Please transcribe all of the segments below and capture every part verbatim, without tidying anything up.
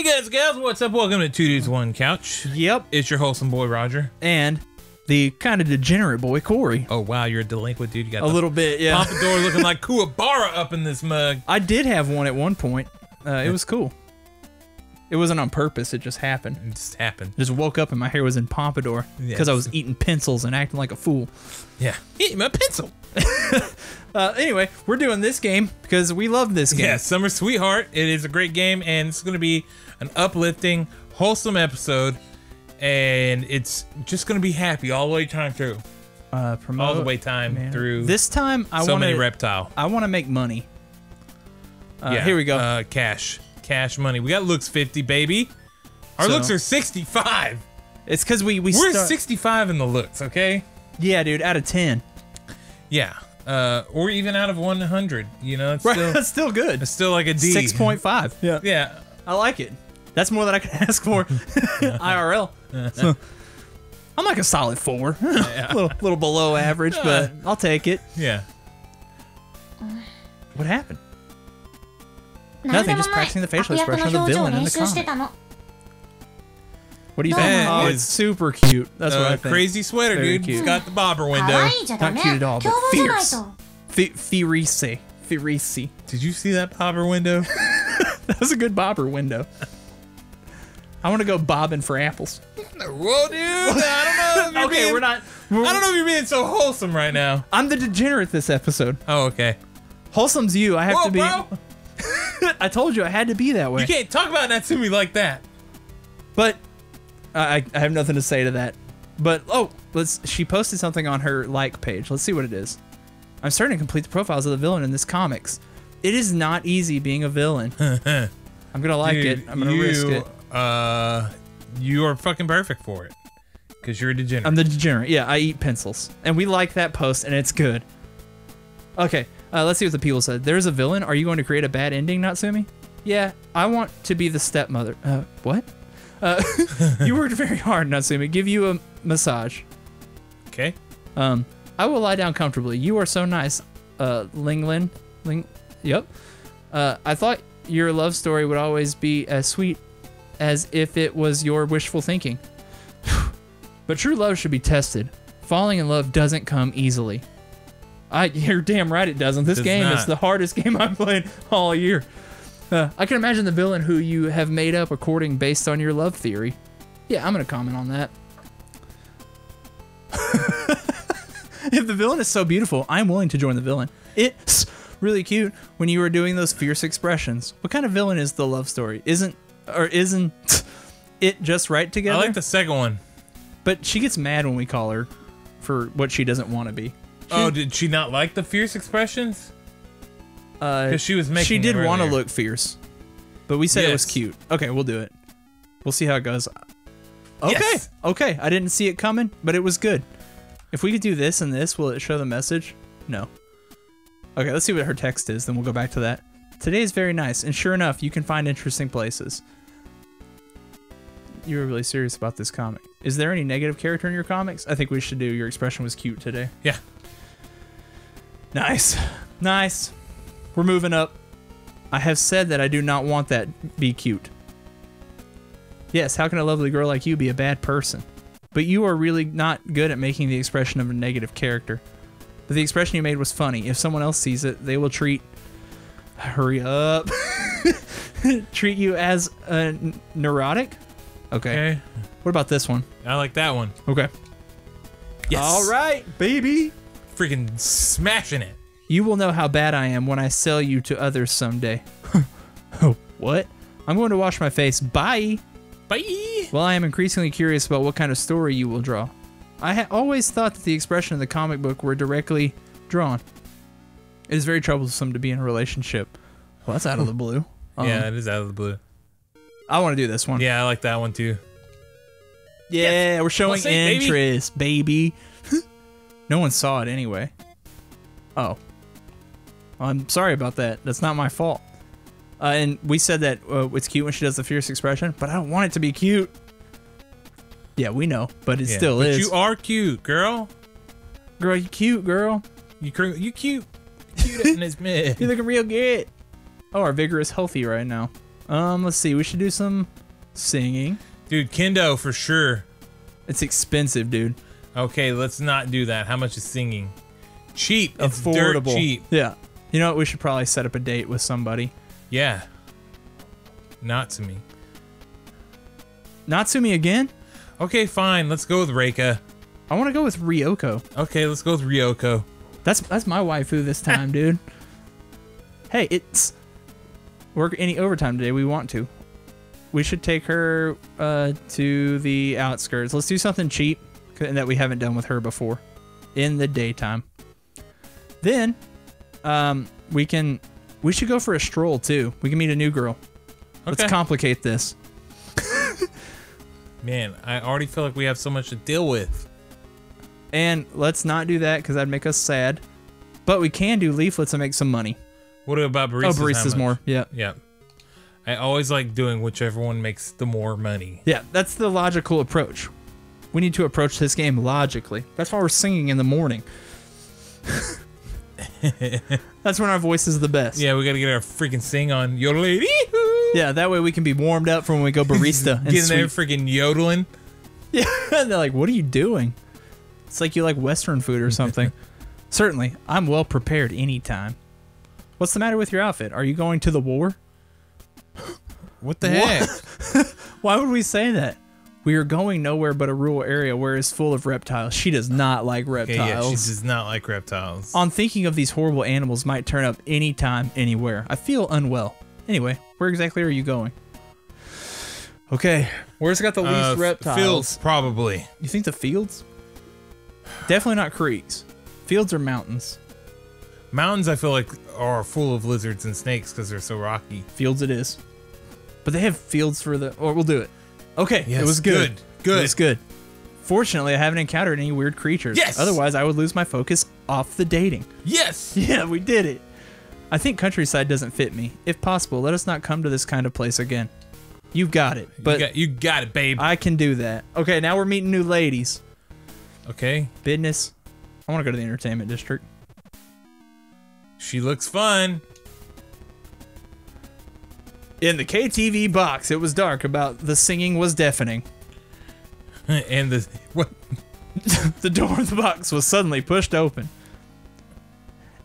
Hey guys, gals, what's up? Welcome to Two Dudes One Couch. Yep. It's your wholesome boy, Roger. And the kind of degenerate boy, Corey. Oh, wow, you're a delinquent dude. You got a little bit, yeah. Pompadour looking like Kuwabara up in this mug. I did have one at one point. Uh, it was cool. It wasn't on purpose. It just happened. It just happened. Just woke up and my hair was in pompadour because yes. I was eating pencils and acting like a fool. Yeah. Eating my pencil. Uh, anyway, we're doing this game because we love this game. Yeah, Summer Sweetheart. It is a great game, and it's going to be an uplifting, wholesome episode, and it's just going to be happy all the way time through. Uh, promote, all the way time man. through. This time, I want so wanna, many reptile. I want to make money. Uh, yeah, here we go. Uh, cash, cash, money. We got looks fifty, baby. Our so, looks are sixty-five. It's because we we we're sixty-five in the looks. Okay. Yeah, dude. Out of ten. Yeah. Uh, or even out of one hundred, you know, it's, right, still, it's still good. It's still like a D. six point five. Yeah. Yeah. I like it. That's more than I can ask for. I R L. So, I'm like a solid four. Yeah. a little, little below average, but I'll take it. Yeah. What happened? Nothing, just practicing the facial expression of the villain in the comic. What do you think? No, oh, it's super cute. That's uh, what I think. Crazy sweater, Very dude. Cute. It's got the bobber window. Not cute at all, but fierce. Fierce. Fierce. Did you see that bobber window? That was a good bobber window. I want to go bobbing for apples. Whoa, dude. I don't know if you're okay, being, we're not. We're, I don't know if you're being so wholesome right now. I'm the degenerate this episode. Oh, okay. Wholesome's you. I have Whoa, to be. Bro. I told you I had to be that way. You can't talk about Natsumi like that. But. I, I have nothing to say to that, but oh, let's. She posted something on her like page. Let's see what it is. I'm starting to complete the profiles of the villain in this comics. It is not easy being a villain. I'm gonna like Dude, it. I'm gonna you, risk it. Uh, you are fucking perfect for it, cause you're a degenerate. I'm the degenerate. Yeah, I eat pencils, and we like that post, and it's good. Okay, uh, let's see what the people said. There's a villain. Are you going to create a bad ending, Natsumi? Yeah, I want to be the stepmother. Uh, what? Uh, you worked very hard, Natsumi. Give you a massage. Okay. Um, I will lie down comfortably. You are so nice, uh, Ling Lin. Ling. Yep. Uh, I thought your love story would always be as sweet as if it was your wishful thinking. But true love should be tested. Falling in love doesn't come easily. I, you're damn right it doesn't. This it does game not. is the hardest game I've played all year. Uh, I can imagine the villain who you have made up according based on your love theory. Yeah, I'm going to comment on that. If the villain is so beautiful, I'm willing to join the villain. It's really cute when you were doing those fierce expressions. What kind of villain is the love story? Isn't or isn't it just right together? I like the second one. But she gets mad when we call her for what she doesn't want to be. She, oh, did she not like the fierce expressions? Uh, she was making. She did want to look fierce, but we said yes. it was cute. Okay, we'll do it. We'll see how it goes. Okay, yes. okay. I didn't see it coming, but it was good. If we could do this and this, will it show the message? No. Okay, let's see what her text is. Then we'll go back to that. Today is very nice, and sure enough, you can find interesting places. You were really serious about this comic. Is there any negative character in your comics? I think we should do. Your expression was cute today. Yeah. Nice, nice. We're moving up. I have said that I do not want that be cute. Yes, how can a lovely girl like you be a bad person? But you are really not good at making the expression of a negative character. But the expression you made was funny. If someone else sees it, they will treat... Hurry up. treat you as a neurotic? Okay. okay. What about this one? I like that one. Okay. Yes. All right, baby. Freaking smashing it. You will know how bad I am when I sell you to others someday. Oh, what? I'm going to wash my face. Bye. Bye. Well, I am increasingly curious about what kind of story you will draw. I ha always thought that the expression in the comic book were directly drawn. It is very troublesome to be in a relationship. Well, that's out of the blue. Um, yeah, it is out of the blue. I want to do this one. Yeah, I like that one too. Yeah, yes. we're showing well, interest, baby. baby. No one saw it anyway. Oh. I'm sorry about that. That's not my fault. Uh, and we said that uh, it's cute when she does the fierce expression, but I don't want it to be cute. Yeah, we know, but it yeah, still but is. But you are cute, girl. Girl, you cute, girl. You you cute. Cute in his mid. You're looking real good. Oh, our vigor is healthy right now. Um, let's see. We should do some singing. Dude, kendo for sure. It's expensive, dude. Okay, let's not do that. How much is singing? Cheap. It's affordable. Dirt cheap. Yeah. You know what? We should probably set up a date with somebody. Yeah. Natsumi. Natsumi again? Okay, fine. Let's go with Reika. I want to go with Ryoko. Okay, let's go with Ryoko. That's that's my waifu this time, dude. Hey, it's work any overtime today we want to. We should take her uh, to the outskirts. Let's do something cheap and that we haven't done with her before, in the daytime. Then, um, we can we should go for a stroll too. We can meet a new girl. Okay. Let's complicate this. Man, I already feel like we have so much to deal with. And let's not do that because that'd make us sad. But we can do leaflets and make some money. What about baristas? Oh, baristas more. Yeah. Yeah. I always like doing whichever one makes the more money. Yeah, that's the logical approach. We need to approach this game logically. That's why we're singing in the morning. That's when our voice is the best. Yeah, we gotta get our freaking sing on. Yo lady. Yeah, that way we can be warmed up for when we go barista. Getting there freaking yodeling. Yeah, and they're like, what are you doing? It's like you like Western food or something. Certainly, I'm well prepared anytime. What's the matter with your outfit? Are you going to the war? What the heck? Why would we say that? We are going nowhere but a rural area where it's full of reptiles. She does not like reptiles. Okay, yeah, she does not like reptiles. On thinking of these horrible animals might turn up anytime, anywhere. I feel unwell. Anyway, where exactly are you going? Okay, where's got the least uh, reptiles? Fields, probably. You think the fields? Definitely not creeks. Fields or mountains. Mountains, I feel like, are full of lizards and snakes because they're so rocky. Fields it is. But they have fields for the... Or we'll do it. Okay, yes, it was good. Good. Good. It was good. Fortunately, I haven't encountered any weird creatures. Yes! Otherwise, I would lose my focus off the dating. Yes! Yeah, we did it. I think countryside doesn't fit me. If possible, let us not come to this kind of place again. You got it. But you got, you got it, babe. I can do that. Okay, now we're meeting new ladies. Okay. Business. I want to go to the entertainment district. She looks fun. In the K T V box, it was dark. About the singing was deafening. And the what? The door of the box was suddenly pushed open.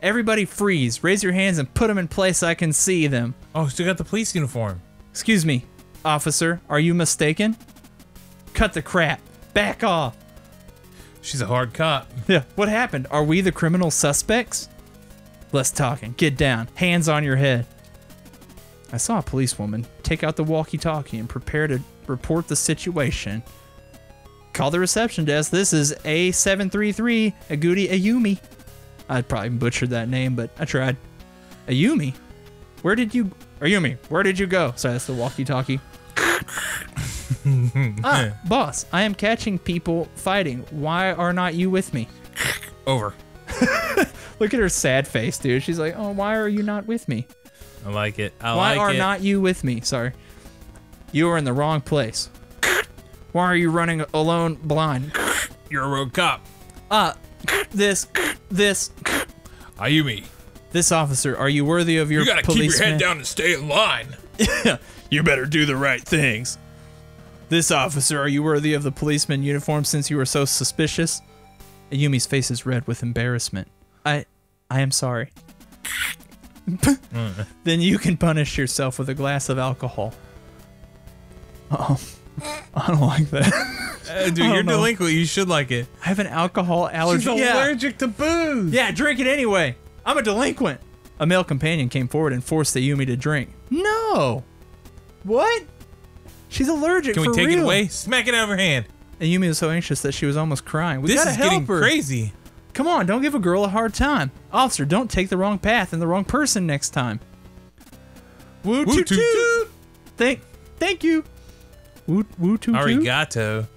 Everybody freeze. Raise your hands and put them in place so I can see them. Oh, still got the police uniform. Excuse me, officer. Are you mistaken? Cut the crap. Back off. She's a hard cop. Yeah. What happened? Are we the criminal suspects? Less talking. Get down. Hands on your head. I saw a policewoman take out the walkie-talkie and prepare to report the situation. Call the reception desk. This is A seven three three Agudi Ayumi. I'd probably butchered that name, but I tried. Ayumi? Where did you... Ayumi, where did you go? Sorry, that's the walkie-talkie. Ah, boss, I am catching people fighting. Why are not you with me? Over. Look at her sad face, dude. She's like, oh, why are you not with me? I like it. I Why like are it. not you with me? Sorry. You are in the wrong place. Why are you running alone blind? You're a rogue cop. Uh, this, this. Ayumi. This officer, are you worthy of your policeman? You gotta policeman? keep your head down and stay in line. You better do the right things. This officer, are you worthy of the policeman uniform since you were so suspicious? Ayumi's face is red with embarrassment. I, I am sorry. Mm. Then you can punish yourself with a glass of alcohol. Uh-oh. I don't like that. uh, dude, you're know. delinquent. You should like it. I have an alcohol allergy. She's yeah. allergic to booze. Yeah, drink it anyway. I'm a delinquent. A male companion came forward and forced Ayumi to drink. No. What? She's allergic. Can we for take real. it away? Smack it out of her hand. Ayumi was so anxious that she was almost crying. We this gotta is help getting her. crazy. Come on, don't give a girl a hard time. Officer, don't take the wrong path and the wrong person next time. Woo toot toot. Thank, thank you. Woo woo toot toot. Arigato.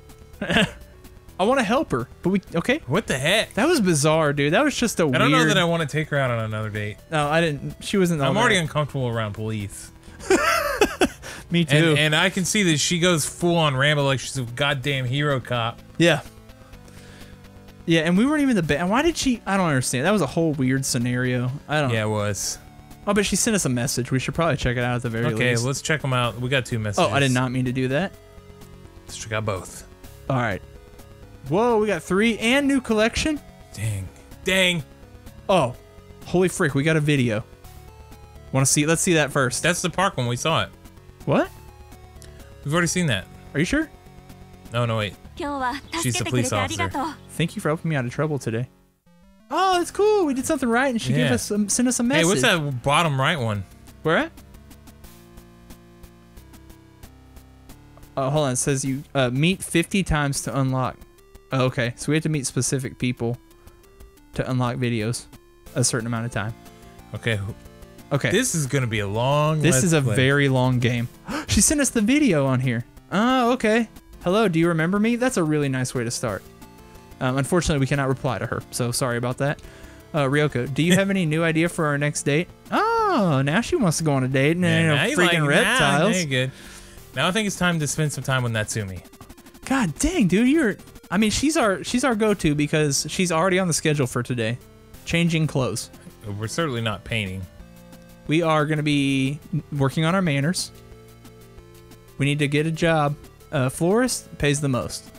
I want to help her, but we okay. What the heck? That was bizarre, dude. That was just a weird. I don't know that I want to take her out on another date. No, I didn't. She wasn't. I'm already uncomfortable around police. Me too. And, and I can see that she goes full on Rambo like she's a goddamn hero cop. Yeah. Yeah, and we weren't even the best. Why did she? I don't understand. That was a whole weird scenario. I don't. Yeah, it was. Oh, but she sent us a message. We should probably check it out at the very okay, least. Okay, let's check them out. We got two messages. Oh, I did not mean to do that. Let's check out both. All right. Whoa, we got three and new collection. Dang. Dang. Oh, holy frick. We got a video. Want to see? Let's see that first. That's the park one. We saw it. What? We've already seen that. Are you sure? No, no, wait. She's the police officer. Thank you for helping me out of trouble today. Oh, that's cool. We did something right, and she yeah. gave us some, sent us a message. Hey, what's that bottom right one? Where at? Oh, hold on. It says you uh, meet fifty times to unlock. Oh, okay, so we have to meet specific people to unlock videos a certain amount of time. Okay. Okay. This is gonna be a long. This is a play. very long game. She sent us the video on here. Oh, okay. Hello. Do you remember me? That's a really nice way to start. Um, unfortunately, we cannot reply to her, so sorry about that. Uh, Ryoko, do you have any new idea for our next date? Oh, now she wants to go on a date and yeah, now freaking like, reptiles. Now, now, good. now I think it's time to spend some time with Natsumi. God dang, dude, you're. I mean, she's our she's our go-to because she's already on the schedule for today, changing clothes. We're certainly not painting. We are going to be working on our manners. We need to get a job. Uh, florist pays the most.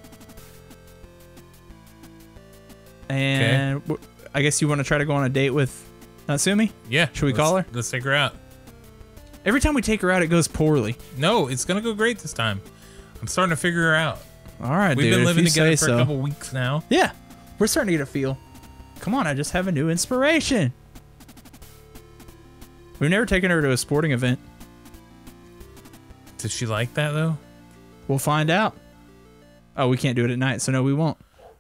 And okay. I guess you want to try to go on a date with Natsumi? Yeah. Should we let's, call her? Let's take her out. Every time we take her out, it goes poorly. No, it's going to go great this time. I'm starting to figure her out. All right, We've dude. We've been living together for so. a couple weeks now. Yeah. We're starting to get a feel. Come on, I just have a new inspiration. We've never taken her to a sporting event. Did she like that, though? We'll find out. Oh, we can't do it at night, so no, we won't.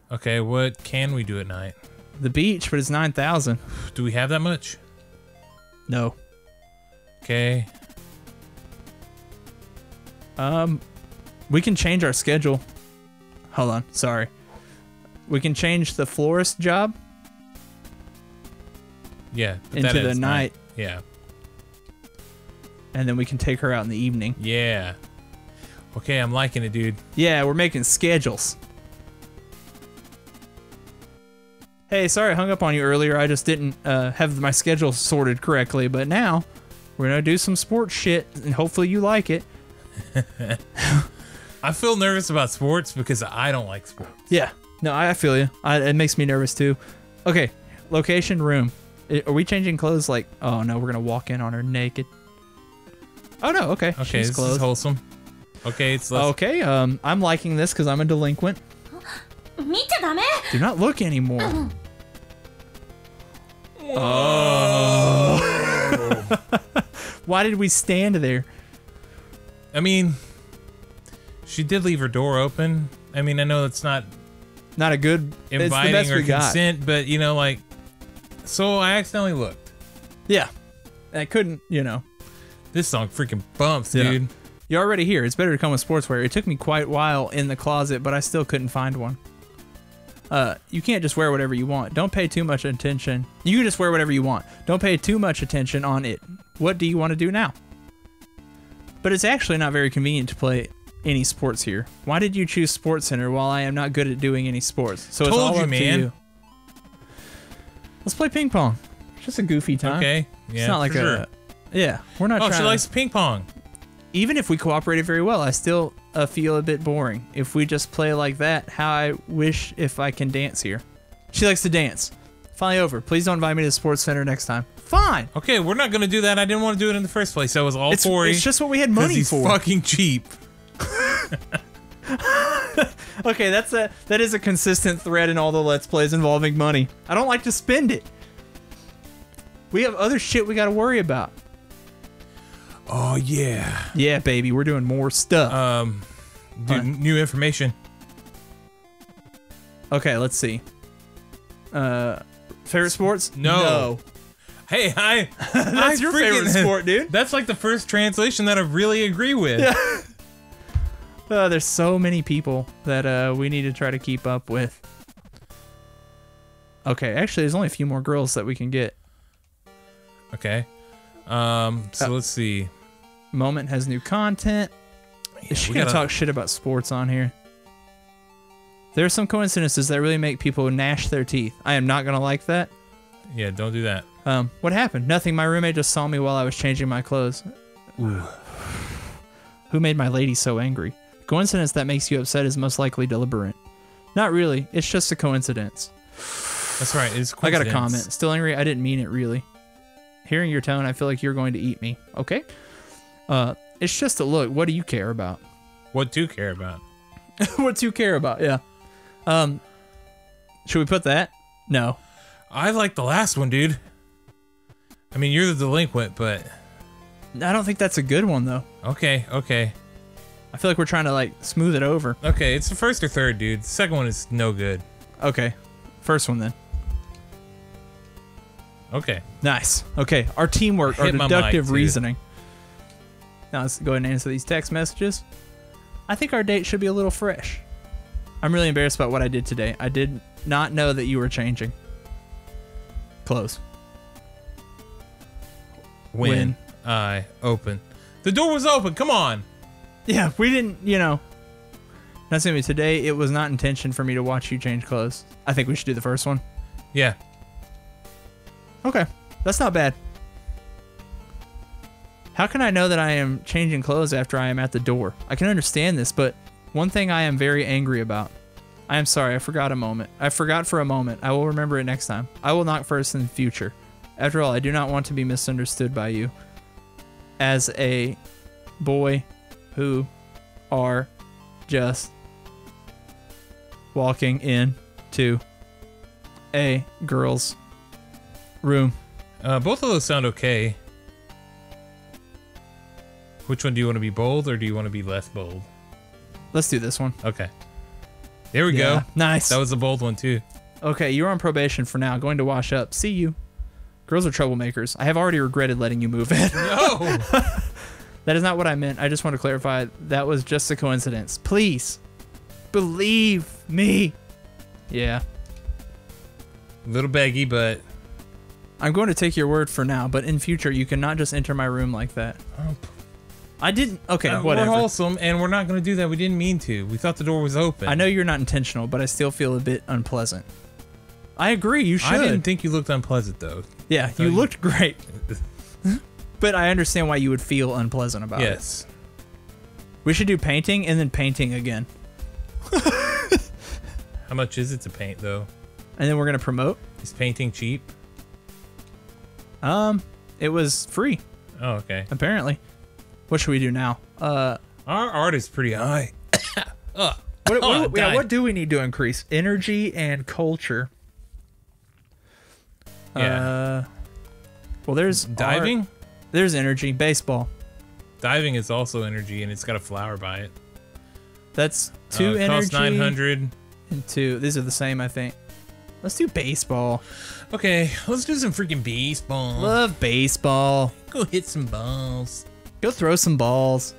Okay, what can we do at night? The beach, but it's nine thousand. Do we have that much? No. Okay. Um, we can change our schedule. Hold on, sorry. We can change the florist job. Yeah. Into the night. night. Yeah. And then we can take her out in the evening. Yeah. Okay, I'm liking it, dude. Yeah, we're making schedules. Hey, sorry I hung up on you earlier. I just didn't uh, have my schedule sorted correctly, but now we're gonna do some sports shit, and hopefully you like it. I feel nervous about sports because I don't like sports. Yeah, no, I feel you. I, it makes me nervous too. Okay, location, room. Are we changing clothes? Like, oh no, we're gonna walk in on her naked. Oh no, okay. Okay, She's this clothes. is wholesome. Okay, it's less okay. Um, I'm liking this because I'm a delinquent. Do not look anymore. Oh. Why did we stand there? I mean, she did leave her door open. I mean, I know it's not not a good inviting or consent, but you know, like, so I accidentally looked. Yeah, I couldn't, you know. This song freaking bumps, yeah. dude. You're already here. It's better to come with sportswear. It took me quite a while in the closet, but I still couldn't find one. Uh, you can't just wear whatever you want. Don't pay too much attention. You can just wear whatever you want. Don't pay too much attention on it. What do you want to do now? But it's actually not very convenient to play any sports here. Why did you choose Sports Center while I am not good at doing any sports? So Told it's all you, up man. to you. Let's play ping pong. It's just a goofy time. Okay. Yeah. It's not like sure. a. Yeah. We're not. Oh, trying she likes to... ping pong. Even if we cooperated very well, I still uh, feel a bit boring. If we just play like that, how I wish if I can dance here. She likes to dance. Finally over. Please don't invite me to the sports center next time. Fine. Okay, we're not going to do that. I didn't want to do it in the first place. I was all it's, for it. It's just what we had money he's for. fucking cheap. Okay, that's a, that is a consistent thread in all the Let's Plays involving money. I don't like to spend it. We have other shit we got to worry about. Oh yeah, yeah, baby, we're doing more stuff. Um, dude, new information. Okay, let's see. Uh, favorite sports? No. no. Hey, I. That's I your freaking, favorite sport, dude. That's like the first translation that I really agree with. Yeah. Uh, there's so many people that uh we need to try to keep up with. Okay, actually, there's only a few more girls that we can get. Okay. Um. So oh. let's see. Moment has new content. Yeah, is she gonna gotta... talk shit about sports on here? There are some coincidences that really make people gnash their teeth. I am not gonna like that. Yeah, don't do that. Um, what happened? Nothing. My roommate just saw me while I was changing my clothes. Ooh. Who made my lady so angry? The coincidence that makes you upset is most likely deliberate. Not really. It's just a coincidence. That's right. It's I got a comment. Still angry? I didn't mean it, really. Hearing your tone, I feel like you're going to eat me. Okay. Uh, it's just a look. What do you care about? What do you care about? What do you care about? Yeah. Um, should we put that? No. I like the last one, dude. I mean, you're the delinquent, but... I don't think that's a good one, though. Okay, okay. I feel like we're trying to, like, smooth it over. Okay, it's the first or third, dude. The second one is no good. Okay. First one, then. Okay. Nice. Okay, our teamwork, our deductive reasoning. Now, let's go ahead and answer these text messages. I think our date should be a little fresh. I'm really embarrassed about what I did today. I did not know that you were changing. Close. When, when I open. The door was open, come on! Yeah, we didn't, you know. Natsumi, today it was not intention for me to watch you change clothes. I think we should do the first one. Yeah. Okay, that's not bad. How can I know that I am changing clothes after I am at the door? I can understand this, but one thing I am very angry about. I am sorry, I forgot a moment. I forgot for a moment. I will remember it next time. I will knock first in the future. After all, I do not want to be misunderstood by you as a boy who are just walking in to a girl's room. Uh, both of those sound okay. Which one do you want to be bold or do you want to be less bold? Let's do this one. Okay. There we yeah, go. Nice. That was a bold one, too. Okay, you're on probation for now. Going to wash up. See you. Girls are troublemakers. I have already regretted letting you move in. No! That is not what I meant. I just want to clarify. That was just a coincidence. Please. Believe me. Yeah. A little baggy, but... I'm going to take your word for now, but in future, you cannot just enter my room like that. Oh. I didn't... Okay, uh, whatever. We're wholesome, and we're not going to do that. We didn't mean to. We thought the door was open. I know you're not intentional, but I still feel a bit unpleasant. I agree, you should. I didn't think you looked unpleasant, though. Yeah, you, you looked great. But I understand why you would feel unpleasant about yes. it. Yes. We should do painting and then painting again. How much is it to paint, though? And then we're going to promote? Is painting cheap? Um, it was free. Oh, okay. Apparently. What should we do now? Uh, Our art is pretty high. uh, what, what, oh, yeah, what do we need to increase? Energy and culture. Yeah. Uh, well, there's diving. Art. There's energy. Baseball. Diving is also energy, and it's got a flower by it. That's two uh, it energy. Costs nine hundred. And two. These are the same, I think. Let's do baseball. Okay, let's do some freaking baseball. Love baseball. Go hit some balls. Go throw some balls.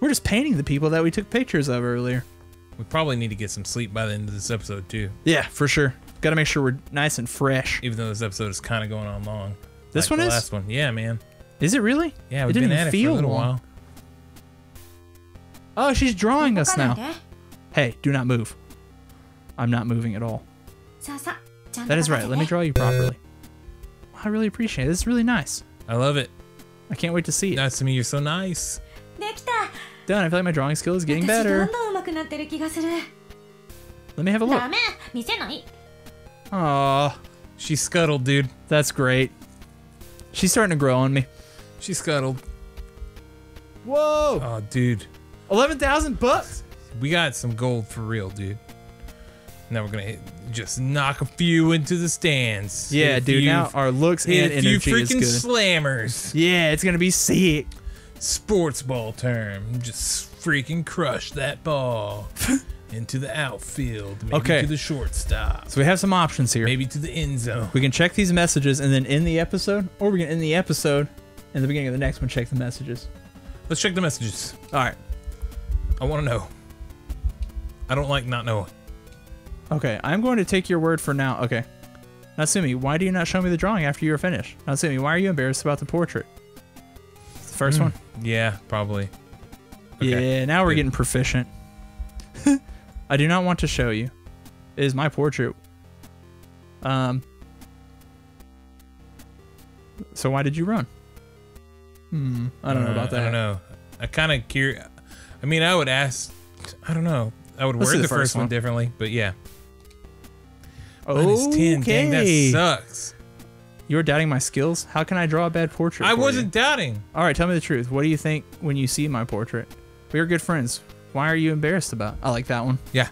We're just painting the people that we took pictures of earlier. We probably need to get some sleep by the end of this episode, too. Yeah, for sure. Got to make sure we're nice and fresh. Even though this episode is kind of going on long. This like one the is? Last one. Yeah, man. Is it really? Yeah, we've it been at it for a little long. while. Oh, she's drawing us now. Hey, do not move. I'm not moving at all. That is right. Let me draw you properly. I really appreciate it. This is really nice. I love it. I can't wait to see it. Nice to meet you. So nice. Done. I feel like my drawing skill is getting better. Let me have a look. Aww. She scuttled, dude. That's great. She's starting to grow on me. She scuttled. Whoa. Oh, dude. eleven thousand bucks. We got some gold for real, dude. Now we're going to hit, just knock a few into the stands. Yeah, hit dude. Few, now our looks and energy is good. A few freaking slammers. Yeah, it's going to be sick. Sports ball term. Just freaking crush that ball. Into the outfield. Maybe okay. to the shortstop. So we have some options here. Maybe to the end zone. We can check these messages and then end the episode. Or we can end the episode and the beginning of the next one check the messages. Let's check the messages. All right. I want to know. I don't like not knowing. Okay, I'm going to take your word for now. Okay. Natsumi, why do you not show me the drawing after you are finished? Natsumi, why are you embarrassed about the portrait? It's the first mm, one? Yeah, probably. Okay. Yeah, now we're Good. getting proficient. I do not want to show you. It is my portrait. Um, so why did you run? Hmm, I don't uh, know about that. I don't know. I kind of curious. I mean, I would ask. I don't know. I would Let's word the, the first one. one differently, but yeah. Minus okay. ten. Dang, that sucks. You were doubting my skills? How can I draw a bad portrait? I wasn't you? doubting. All right, tell me the truth. What do you think when you see my portrait? We are good friends. Why are you embarrassed about it? I like that one. Yeah.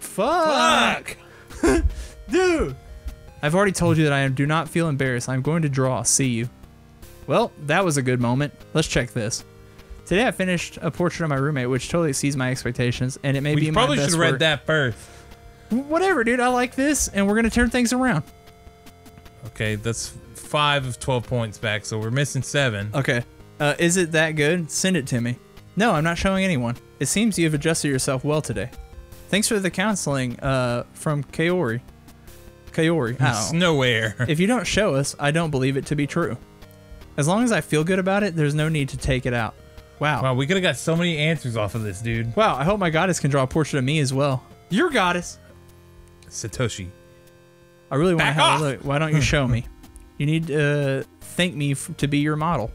Fuck. Fuck. Dude. I've already told you that I do not feel embarrassed. I'm going to draw. See you. Well, that was a good moment. Let's check this. Today I finished a portrait of my roommate, which totally exceeds my expectations, and it may we be my best work. We probably should have read that first. Whatever, dude. I like this, and we're going to turn things around. Okay, that's five of twelve points back, so we're missing seven. Okay. Uh, is it that good? Send it to me. No, I'm not showing anyone. It seems you have adjusted yourself well today. Thanks for the counseling uh, from Kaori. Kaori. It's nowhere. If you don't show us, I don't believe it to be true. As long as I feel good about it, there's no need to take it out. Wow. Wow, we could have got so many answers off of this, dude. Wow, I hope my goddess can draw a portrait of me as well. Your goddess? Satoshi. I really want to have a look. Why don't you show me? You need to uh, thank me f to be your model.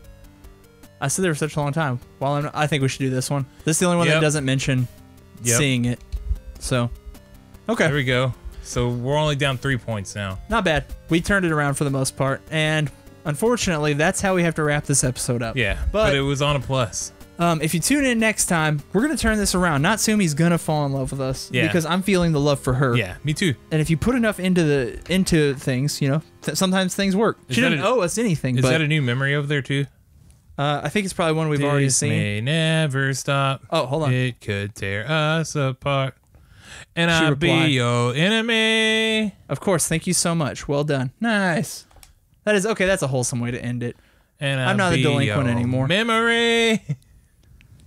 I stood there for such a long time. While I'm, I think we should do this one. This is the only one yep. that doesn't mention yep. seeing it. So, okay. There we go. So we're only down three points now. Not bad. We turned it around for the most part, and unfortunately, that's how we have to wrap this episode up. Yeah, but, but it was on a plus. Um, if you tune in next time, we're going to turn this around. Natsumi's going to fall in love with us yeah. because I'm feeling the love for her. Yeah, me too. And if you put enough into the into things, you know, th sometimes things work. Is she didn't owe us anything. Is but, that a new memory over there too? Uh, I think it's probably one we've this already seen. May never stop. Oh, hold on. It could tear us apart. And she I'll replied, be your enemy. Of course. Thank you so much. Well done. Nice. That is okay. That's a wholesome way to end it. And I'll I'm not be a delinquent your anymore. Memory.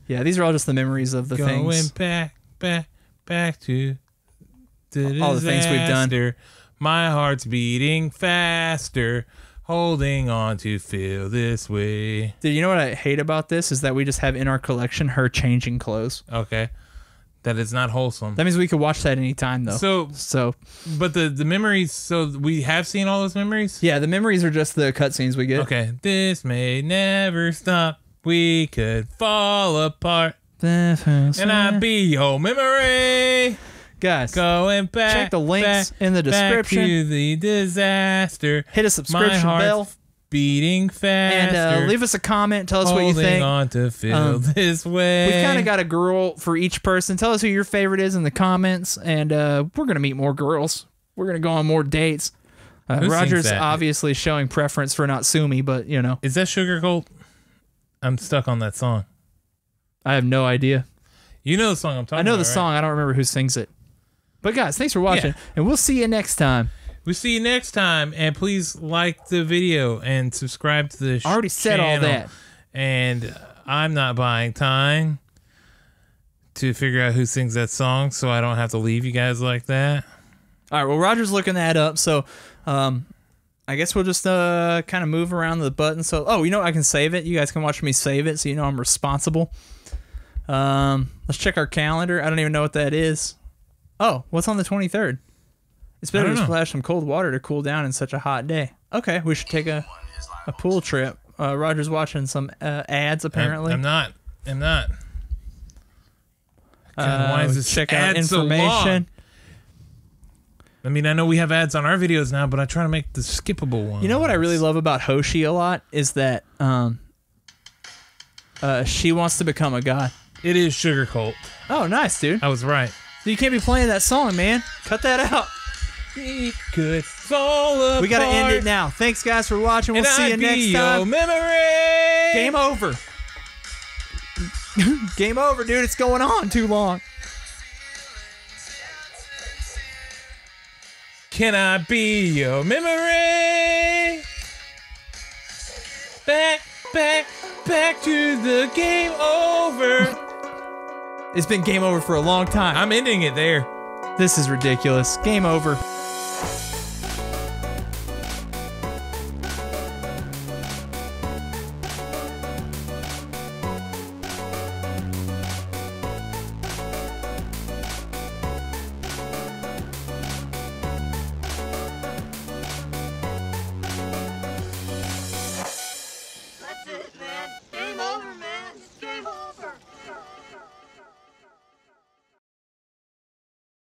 Yeah, these are all just the memories of the Going things. Going back, back, back to the all the things we've done. My heart's beating faster, holding on to feel this way. Dude, you know what I hate about this is that we just have in our collection her changing clothes. Okay, that is not wholesome. That means we could watch that anytime though. So, so, but the the memories. So we have seen all those memories. Yeah, the memories are just the cutscenes we get. Okay, this may never stop. We could fall apart, and I'd be your memory. Guys, going back, check the links back, in the description. Back to the disaster. Hit a subscription My bell. Beating fast. And uh, leave us a comment. Tell us Holding what you think. On to feel um, this way. We've kind of got a girl for each person. Tell us who your favorite is in the comments, and uh, we're gonna meet more girls. We're gonna go on more dates. Uh, Roger's obviously showing preference for Natsumi, but you know, is that Sugar Gold? I'm stuck on that song. I have no idea. You know the song I'm talking about, I know the about, song. Right? I don't remember who sings it. But guys, thanks for watching, yeah. and we'll see you next time. We'll see you next time, and please like the video and subscribe to the channel. I already said all that. And I'm not buying time to figure out who sings that song, so I don't have to leave you guys like that. All right, well, Roger's looking that up, so... um. I guess we'll just uh, kind of move around the button. So, oh, you know, I can save it. You guys can watch me save it, so you know I'm responsible. Um, let's check our calendar. I don't even know what that is. Oh, what's on the twenty-third? It's better to splash some cold water to cool down in such a hot day. Okay, we should take a, a pool trip. Uh, Roger's watching some uh, ads, apparently. I'm, I'm not. I'm not. Uh, why is this check out information? So I mean, I know we have ads on our videos now, but I try to make the skippable ones. You know what I really love about Hoshi a lot is that um, uh, she wants to become a god. It is Sugar Cult. Oh, nice, dude. I was right. So you can't be playing that song, man. Cut that out. We could fall apart. We got to end it now. Thanks, guys, for watching. We'll and see I you next time. Memory. Game over. Game over, dude. It's going on too long. Can I be your memory? Back, back, back to the game over. It's been game over for a long time. I'm ending it there. This is ridiculous. Game over.